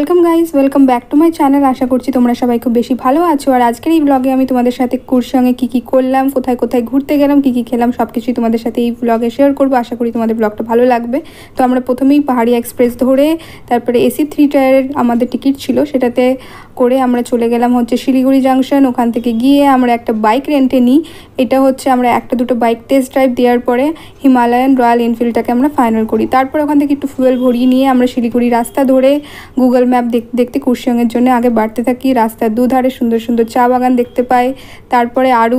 Welcome guys welcome back to my channel. आशा करছি তোমরা সবাই খুব বেশি ভালো আছো। আর আজকের এই ব্লগে আমি তোমাদের সাথে কুরসংয়ে কি কি করলাম, কোথায় কোথায় ঘুরতে গেলাম, কি কি খেলাম সবকিছুই তোমাদের সাথে এই ব্লগে শেয়ার করব। আশা করি তোমাদের ব্লগটা ভালো লাগবে। তো আমরা প্রথমেই পাহাড়িয়া এক্সপ্রেস ধরে তারপরে এসি 3 টায়ারের আমাদের টিকিট ছিল, সেটাতে করে আমরা চলে গেলাম হচ্ছে শিলিগুড়ি জাংশন। ওখান থেকে গিয়ে আমরা একটা বাইক রেন্টে নিই। এটা হচ্ছে আমরা একটা দুটো বাইক টেস্ট ড্রাইভ দেওয়ার পরে হিমালয়ান রয়্যাল এনফিল্ডটাকে আমরা ফাইনাল করি। তারপর ওখান থেকে একটু ফুয়েল ভরিয়ে নিয়ে আমরা শিলিগুড়ি রাস্তা ধরে গুগল ম্যাপ দেখতে কুরসংয়ের জন্য আগে বাড়তে থাকি। রাস্তার দুধারে সুন্দর সুন্দর চা বাগান দেখতে পাই। তারপরে আর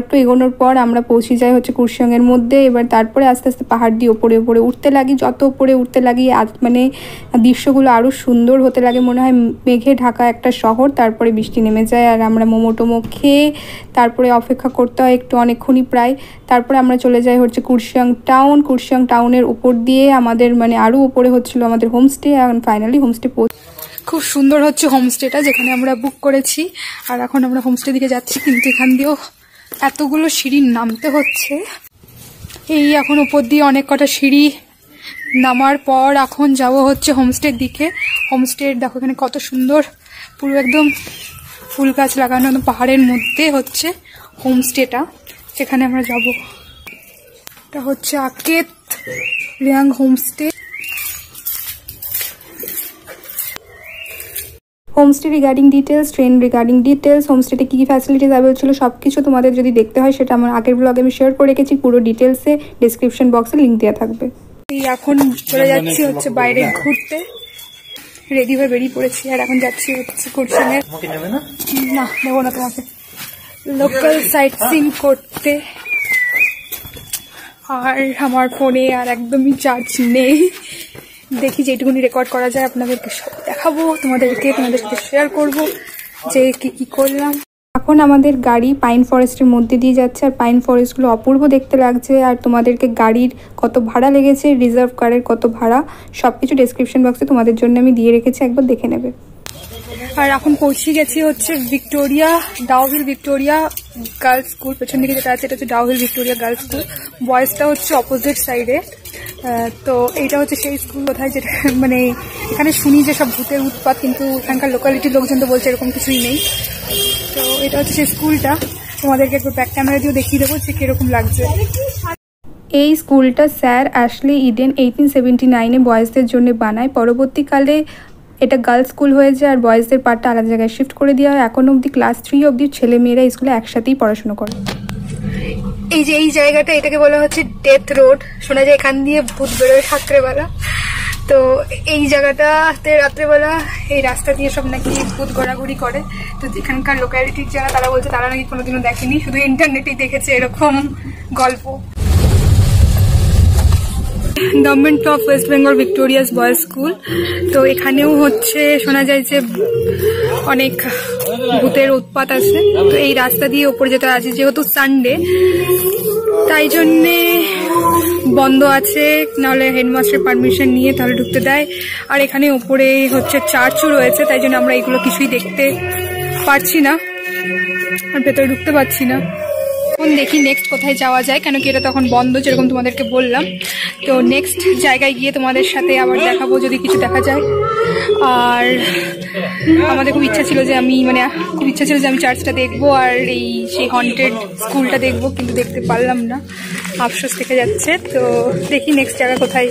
একটু এগোনোর পর আমরা পৌঁছে যাই হচ্ছে কুরসংয়ের মধ্যে। এবার তারপরে আস্তে আস্তে পাহাড় দিয়ে ওপরে ওপরে উঠতে লাগি। যত ওপরে উঠতে লাগি মানে দৃশ্যগুলো আরও সুন্দর হতে লাগে। মনে হয় মেঘে ঢাকা একটা শহর। তারপরে বৃষ্টি নেমে যায় আর আমরা মোমো টোমো খেয়ে তারপরে অপেক্ষা করতে হয় একটু অনেকক্ষণই প্রায়। তারপরে আমরা চলে যাই হচ্ছে কুরসং টাউন। কুরসং টাউনের উপর দিয়ে আমাদের মানে আরও ওপরে হচ্ছিল আমাদের হোমস্টে। এখন ফাইনালি হোমস্টে খুব সুন্দর হচ্ছে হোমস্টেটা, যেখানে আমরা বুক করেছি। আর এখন আমরা হোমস্টে দিকে যাচ্ছি, কিন্তু এখান দিয়েও এতগুলো সিঁড়ি নামতে হচ্ছে। এই এখন উপর দিয়ে অনেক কটা সিঁড়ি নামার পর এখন যাব হচ্ছে হোমস্টের দিকে। হোমস্টে দেখো এখানে কত সুন্দর পুরো একদম ফুল গাছ লাগানো পাহাড়ের মধ্যে হচ্ছে হোমস্টেটা, সেখানে আমরা যাব। এটা হচ্ছে Aket Reang homestay. Homestay regarding details, train regarding details, হোমস্টেতে কী কী ফ্যাসিলিটিস অ্যাভেলেবল ছিল সব কিছু তোমাদের যদি দেখতে হয় সেটা আমার আগের ব্লগে আমি শেয়ার করে রেখেছি। পুরো ডিটেলসে ডিসক্রিপশন বক্সে লিঙ্ক দেওয়া থাকবে। এখন চলে যাচ্ছি হচ্ছে বাইরে ঘুরতে, রেডি হয়ে বেরিয়ে পড়েছি। আর এখন যাচ্ছি হচ্ছে কুরসংয়ের না নেবো না তোমাকে লোকাল সাইট সিন করতে। আর আমার ফোনে আর একদমই চার্জ নেই, দেখি যেটুকুনি রেকর্ড করা যায় আপনাদেরকে সব দেখাবো, তোমাদের সাথে শেয়ার করবো যে কি কি করলাম। এখন আমাদের গাড়ি পাইন ফরেস্টের মধ্যে দিয়ে যাচ্ছে। আর পাইন ফরেস্টগুলো অপূর্ব দেখতে লাগছে। আর তোমাদেরকে গাড়ির কত ভাড়া লেগেছে, রিজার্ভ কারের কত ভাড়া সব কিছু ডিসক্রিপশন বক্সে তোমাদের জন্য আমি দিয়ে রেখেছি, একবার দেখে নেবে। আর এখন পৌঁছে গেছি হচ্ছে Victoria Dow Hill Victoria girls school. পেছন দিকে যেটা আছে এটা হচ্ছে Dow Hill Victoria girls school. বয়েজটা হচ্ছে অপোজিট সাইডে। তো এইটা হচ্ছে সেই স্কুল কোথায় যেটা মানে এখানে শুনি যে সব ভূতের উৎপাত, কিন্তু এখানকার লোকালিটির লোকজন তো বলছে এরকম কিছুই নেই। তো এটা হচ্ছে সেই স্কুলটা, তোমাদেরকে একটু ব্যাক ক্যামেরা দিয়েও দেখিয়ে দেবো যে কিরকম লাগছে। এই স্কুলটা স্যার অ্যাশলে ইডেন 1879-এ বয়েজদের জন্য বানায়। পরবর্তীকালে এটা গার্লস স্কুল হয়ে যায় আর বয়েজদের পার্টটা আলাদা জায়গায় শিফট করে দেওয়া হয়। এখন অবধি ক্লাস 3 অবধি ছেলেমেয়েরা স্কুলে একসাথেই পড়াশোনা করে। এই যে এই জায়গাটা এটাকে বলা হচ্ছে ডেথ রোড। শোনা যায় এখান দিয়ে ভূত বেরোয় রাত্রেবেলা। তো এই জায়গাটাতে রাত্রেবেলা এই রাস্তা দিয়ে সব নাকি ভূত ঘোরাঘুরি করে। তো এখানকার লোকালিটির যারা তারা বলছে তারা নাকি কোনোদিনও দেখেনি, শুধু ইন্টারনেটেই দেখেছে এরকম গল্প। Government of West Bengal Victoria's boys school. তো এখানেও হচ্ছে শোনা যায় যে অনেক ভূতের উৎপাত আছে। তো এই রাস্তা দিয়ে ওপরে যেতে আছে, যেহেতু সানডে তাই জন্যে বন্ধ আছে, নাহলে হেডমাস্টার পারমিশন নিয়ে তাহলে ঢুকতে দেয়। আর এখানে ওপরে হচ্ছে চার্চও রয়েছে, তাই জন্য আমরা এগুলো কিছুই দেখতে পারছি না আর ভেতরে ঢুকতে পারছি না। এখন দেখি নেক্সট কোথায় যাওয়া যায়, কেন কি এটা তখন বন্ধ যেরকম তোমাদেরকে বললাম। তো নেক্সট জায়গায় গিয়ে তোমাদের সাথে আবার দেখাবো যদি কিছু দেখা যায়। আর আমাদের খুব ইচ্ছা ছিল যে আমি মানে খুব ইচ্ছা ছিল যে আমি চার্চটা দেখবো আর এই সেই হন্টেড স্কুলটা দেখবো, কিন্তু দেখতে পারলাম না, আফসোস থেকে যাচ্ছে। তো দেখি নেক্সট জায়গা কোথায়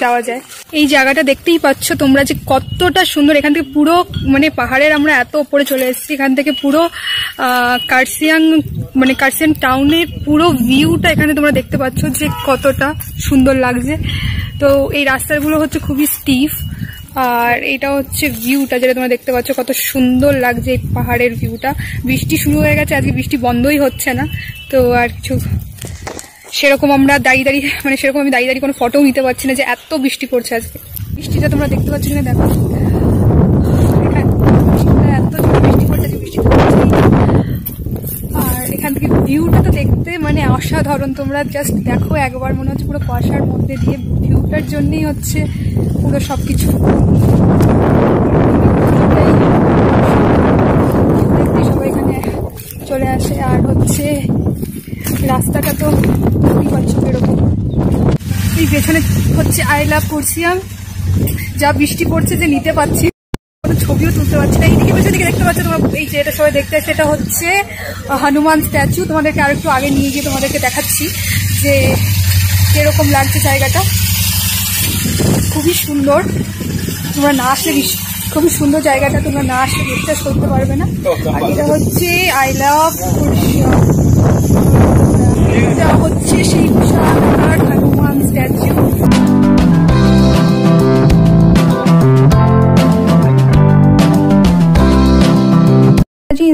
যাওয়া যায়। এই জায়গাটা দেখতেই পাচ্ছ তোমরা যে কতটা সুন্দর। এখান থেকে পুরো মানে পাহাড়ের আমরা এত উপরে চলে এসেছি, এখান থেকে পুরো কার্সিয়াং মানে কার্সিয়াং টাউনের পুরো ভিউটা এখানে তোমরা দেখতে পাচ্ছ যে কতটা সুন্দর লাগছে। তো এই রাস্তাগুলো হচ্ছে খুবই স্টিফ। আর এটা হচ্ছে ভিউটা যেটা তোমরা দেখতে পাচ্ছ, কত সুন্দর লাগছে এই পাহাড়ের ভিউটা। বৃষ্টি শুরু হয়ে গেছে, আজকে বৃষ্টি বন্ধই হচ্ছে না। তো আর কিছু সেরকম আমরা দাঁড়িয়ে মানে সেরকম আমি দাঁড়িয়ে কোনো ফটোও নিতে পারছি না যে এত বৃষ্টি পড়ছে আজকে। বৃষ্টিটা তোমরা দেখতে পাচ্ছ কিনা দেখো, এত বৃষ্টি পড়ছে যে বৃষ্টি। আর এখান থেকে ভিউটা তো দেখতে মানে অসাধারণ, তোমরা জাস্ট দেখো একবার। মনে হচ্ছে পুরো কুয়াশার মধ্যে দিয়ে ভিউটার জন্যই হচ্ছে পুরো সব কিছু। সবাই এখানে চলে আসে। আর হচ্ছে রাস্তাটা তো দেখতেই পাচ্ছ এরকম। এই পেছনে হচ্ছে আই লাভ কুরসিয়াং যা বৃষ্টি পড়ছে যে নিতে পাচ্ছি ছবিও তুলতে পারছি না। এইদিকে বসে দিকে দেখতে পাচ্ছ তোমার এই যে এটা সবাই দেখতে সেটা হচ্ছে হনুমান স্ট্যাচু। তোমাদেরকে আর একটু আগে নিয়ে গিয়ে তোমাদেরকে দেখাচ্ছি যে কিরকম লাগছে জায়গাটা, খুবই সুন্দর। তোমরা না আসলে খুবই সুন্দর জায়গাটা, তোমরা না আসলে বিশ্বাস করতে পারবে না। এটা হচ্ছে আই লাভ কুরসিয়ং, এটা হচ্ছে সেই বিশালাকার Hanuman statue.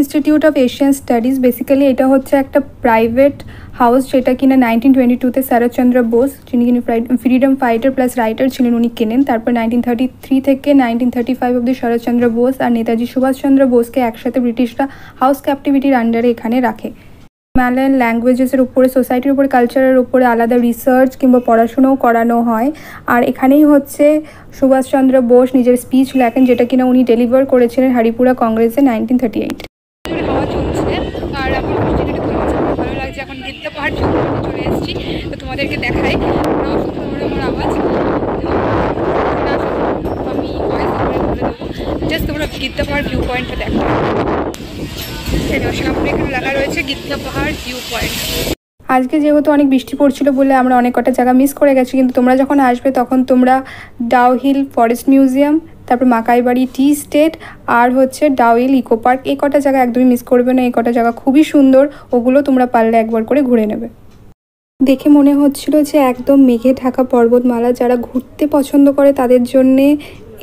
Institute of Asian Studies basically এটা হচ্ছে একটা প্রাইভেট হাউস যেটা কিনা 1922 তে শরৎচন্দ্র বোস যিনি ফ্রিডম ফাইটার প্লাস রাইটার ছিলেন উনি কেনেন। তারপর 1933 থেকে 1935 অবধি শরৎচন্দ্র বোস আর নেতাজি সুভাষচন্দ্র বোসকে একসাথে ব্রিটিশরা হাউস ক্যাপটিভিটির আন্ডারে এখানে রাখে। হিমালয়ান ল্যাঙ্গুয়েজেসের উপরে, সোসাইটির উপরে, কালচারের উপরে আলাদা রিসার্চ কিংবা পড়াশোনাও করানো হয়। আর এখানেই হচ্ছে সুভাষচন্দ্র বোস নিজের স্পিচ লেখেন যেটা কিনা উনি ডেলিভার করেছিলেন হারিপুরা কংগ্রেসে 1938। চলে এসেছি তো তোমাদেরকে দেখাই আমার আওয়াজ আমি জাস্ট তোমরা গিদ্ধা পাহাড় ভিউ পয়েন্টটা দেখো, সামনে এখানে লেখা রয়েছে গিদ্ধা পাহাড় ভিউ পয়েন্ট। আজকে যেহেতু অনেক বৃষ্টি পড়ছিল বলে আমরা অনেক কটা জায়গা মিস করে গেছি, কিন্তু তোমরা যখন আসবে তখন তোমরা ডাউ হিল ফরেস্ট মিউজিয়াম, তারপর মাকাইবাড়ি টি স্টেট আর হচ্ছে ডাউ হিল ইকো পার্ক, এই কটা জায়গা একদমই মিস করবে না। এই কটা জায়গা খুবই সুন্দর, ওগুলো তোমরা পারলে একবার করে ঘুরে নেবে। দেখে মনে হচ্ছিল যে একদম মেঘে ঢাকা পর্বতমালা, যারা ঘুরতে পছন্দ করে তাদের জন্যে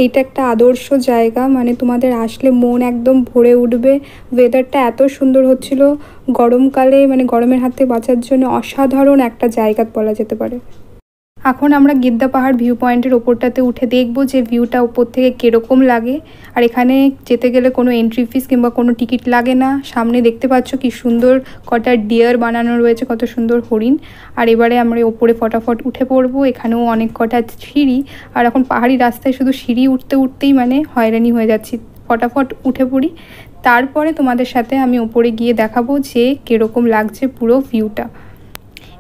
এটা একটা আদর্শ জায়গা। মানে তোমাদের আসলে মন একদম ভরে উঠবে। ওয়েদারটা এত সুন্দর হচ্ছিল গরমকালে, মানে গরমের হাত থেকে বাঁচার জন্য অসাধারণ একটা জায়গা বলা যেতে পারে। এখন আমরা গিদ্ধা পাহাড় ভিউ পয়েন্টের ওপরটাতে উঠে দেখব যে ভিউটা ওপর থেকে কীরকম লাগে। আর এখানে যেতে গেলে কোনো এন্ট্রি ফিস কিংবা কোনো টিকিট লাগে না। সামনে দেখতে পাচ্ছ কি সুন্দর কটা ডিয়ার বানানো রয়েছে, কত সুন্দর হরিণ। আর এবারে আমরা ওপরে ফটাফট উঠে পড়বো। এখানেও অনেক কটা সিঁড়ি, আর এখন পাহাড়ি রাস্তায় শুধু সিঁড়ি উঠতে উঠতেই মানে হয়রানি হয়ে যাচ্ছি। ফটাফট উঠে পড়ি, তারপরে তোমাদের সাথে আমি ওপরে গিয়ে দেখাবো যে কীরকম লাগছে পুরো ভিউটা।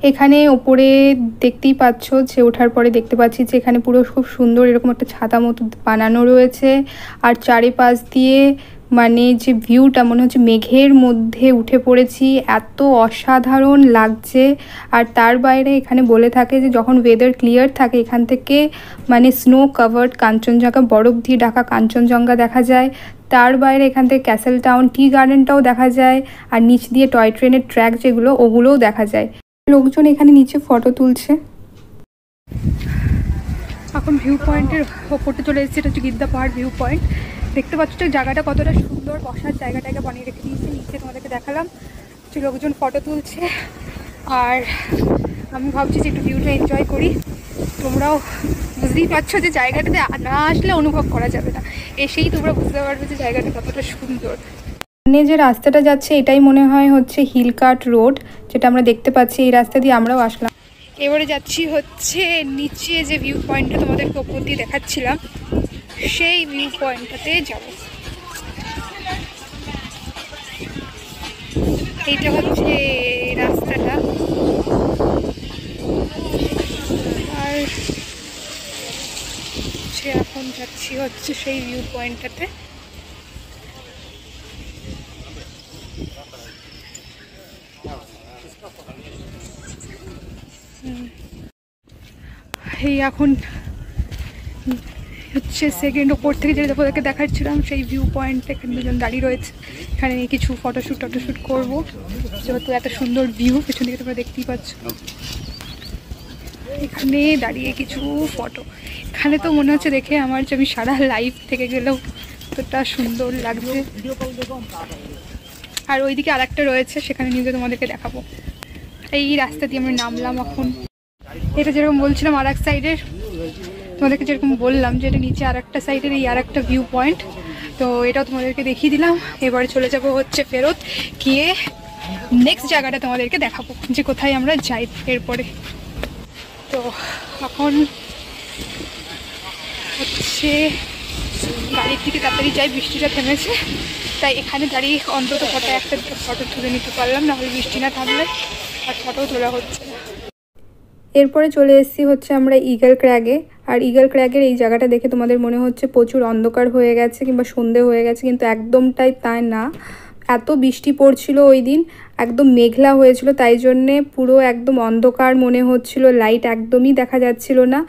এখানে ওপরে দেখতেই পাচ্ছ যে ওঠার পরে দেখতে পাচ্ছি যে এখানে পুরো খুব সুন্দর এরকম একটা ছাতা মতো বানানো রয়েছে। আর চারিপাশ দিয়ে মানে যে ভিউটা মনে হচ্ছে মেঘের মধ্যে উঠে পড়েছি, এত অসাধারণ লাগছে। আর তার বাইরে এখানে বলে থাকে যে যখন ওয়েদার ক্লিয়ার থাকে এখান থেকে মানে স্নো কভার্ড কাঞ্চনজঙ্ঘা, বরফ দিয়ে ঢাকা কাঞ্চনজঙ্ঘা দেখা যায়। তার বাইরে এখান থেকে ক্যাসেল টাউন টি গার্ডেনটাও দেখা যায়, আর নিচ দিয়ে টয় ট্রেনের ট্র্যাক যেগুলো ওগুলোও দেখা যায়। লোকজন এখানে নিচে ফটো তুলছে। এখন ভিউ পয়েন্টের ওপরটা চলে এসেছে, এটা হচ্ছে গিদ্ধা পাহাড় ভিউ পয়েন্ট। দেখতে পাচ্ছ জায়গাটা কতটা সুন্দর, বসার জায়গাটাকে বানিয়ে রেখে দিয়েছে। নিচে তোমাদেরকে দেখালাম যে লোকজন ফটো তুলছে। আর আমি ভাবছি যে একটু ভিউটা এনজয় করি। তোমরাও বুঝতেই পারছো যে জায়গাটাতে না আসলে অনুভব করা যাবে না, এসেই তোমরা বুঝতে পারবে যে জায়গাটা কতটা সুন্দর। সামনে যে রাস্তাটা যাচ্ছে এটাই মনে হয় হচ্ছে হিলকাট রোড, যেটা আমরা দেখতে পাচ্ছি। এই রাস্তা দিয়ে আমরাও আসলাম। এবারে যাচ্ছি হচ্ছে নিচে যে ভিউ পয়েন্টটা তোমাদেরকে ওপর দিয়ে দেখাচ্ছিলাম, সেই ভিউ পয়েন্টটাতে যাব। এইটা হচ্ছে রাস্তাটা। আর সে এখন যাচ্ছি হচ্ছে সেই ভিউ পয়েন্টটাতে। এই এখন হচ্ছে সেকেন্ড ওপর থেকে যেটা তোমাদেরকে দেখাচ্ছিলাম সেই ভিউ পয়েন্টে। এখানে দুজন দাঁড়িয়ে রয়েছে, এখানে কিছু ফটোশ্যুট করবো। যেহেতু এত সুন্দর ভিউ, পেছন দিকে তোমরা দেখতেই পাচ্ছ এখানে দাঁড়িয়ে কিছু ফটো। এখানে তো মনে হচ্ছে দেখে আমার যে আমি সারা লাইফ থেকে গেলেও কতটা সুন্দর লাগছে। আর ওইদিকে আর একটা রয়েছে, সেখানে নিয়ে তোমাদেরকে দেখাবো। এই রাস্তা দিয়ে আমরা নামলাম। এখন এটা যেরকম বলছিলাম আর এক সাইডের তোমাদেরকে যেরকম বললাম যে এটা নিচে আর একটা সাইডের এই আর একটা ভিউ পয়েন্ট, তো এটাও তোমাদেরকে দেখিয়ে দিলাম। এবারে চলে যাব হচ্ছে ফেরত গিয়ে নেক্সট জায়গাটা তোমাদেরকে দেখাবো যে কোথায় আমরা যাই এরপরে। তো এখন হচ্ছে গাড়ির দিকে তাড়াতাড়ি যাই, বৃষ্টিটা থেমেছে তাই এখানে দাঁড়িয়ে অন্তত ফটো একটা ফটো তুলে নিতে পারলাম, নাহলে বৃষ্টি না থামলে আর ফটোও তোলা হচ্ছে। एरपरे चले एसेছি হচ্ছে আমরা ইগল ক্র্যাগে। और ইগল ক্র্যাগের এই জায়গাটা দেখে তোমাদের মনে হচ্ছে প্রচুর অন্ধকার হয়ে গেছে কিংবা সন্ধে হয়ে গেছে, কিন্তু একদমটাই তাই না। এত বৃষ্টি পড়ছিল ওই দিন, একদম মেঘলা হয়েছিল, তাই জন্য পুরো একদম অন্ধকার মনে হচ্ছিল, লাইট একদমই দেখা যাচ্ছিল না।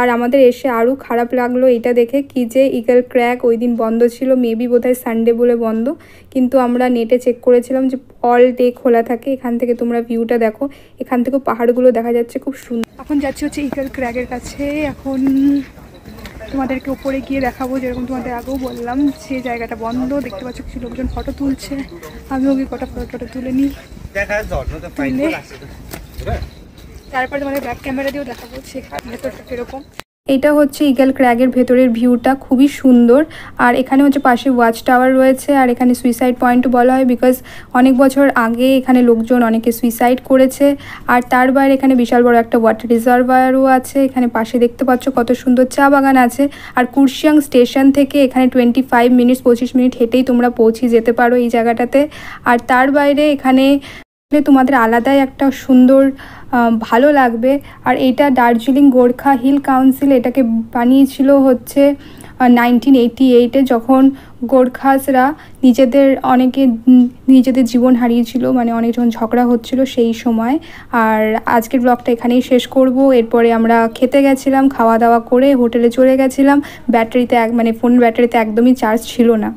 আর আমাদের এসে আরও খারাপ লাগলো এটা দেখে কি যে ইগল ক্র্যাক ওই দিন বন্ধ ছিল, মেবি বোধহয় সানডে বলে বন্ধ, কিন্তু আমরা নেটে চেক করেছিলাম যে অল ডে খোলা থাকে। এখান থেকে তোমরা ভিউটা দেখো, এখান থেকেও পাহাড়গুলো দেখা যাচ্ছে খুব সুন্দর। এখন যাচ্ছি হচ্ছে ইগল ক্র্যাকের কাছে, এখন তোমাদেরকে উপরে গিয়ে দেখাবো। যেরকম তোমাদের আগেও বললাম যে জায়গাটা বন্ধ, দেখতে পাচ্ছ কিছু লোকজন ফটো তুলছে, আমিও গিয়ে কটা ফটো তুলে নিই, তারপর তোমাদের ব্যাক ক্যামেরা দিয়েও দেখাবো সেখান ভেতরটা কীরকম। এটা হচ্ছে ইগল ক্র্যাগের ভেতরের ভিউটা খুবই সুন্দর। আর এখানে হচ্ছে পাশে ওয়াচ টাওয়ার রয়েছে, আর এখানে সুইসাইড পয়েন্ট বলা হয়, বিকজ অনেক বছর আগে এখানে লোকজন অনেকে সুইসাইড করেছে। আর তার বাইরে এখানে বিশাল বড় একটা ওয়াটার রিজার্ভারও আছে। এখানে পাশে দেখতে পাচ্ছ কত সুন্দর চা বাগান আছে। আর কুরসিয়ং স্টেশন থেকে এখানে 25 মিনিট 25 মিনিট হেঁটেই তোমরা পৌঁছে যেতে পারো এই জায়গাটাতে। আর তার বাইরে এখানে তোমাদের আলাদাই একটা সুন্দর ভালো লাগবে। আর এটা দার্জিলিং গোর্খা হিল কাউন্সিল এটাকে বানিয়েছিল হচ্ছে 1988-এ, যখন গোর্খাসরা নিজেদের জীবন হারিয়েছিল, মানে অনেক যখন ঝগড়া হচ্ছিল সেই সময়। আর আজকের ব্লগটা এখানেই শেষ করব। এরপরে আমরা খেতে গেছিলাম, খাওয়া দাওয়া করে হোটেলে চলে গেছিলাম। ব্যাটারিতে মানে ফোন ব্যাটারিতে একদমই চার্জ ছিল না।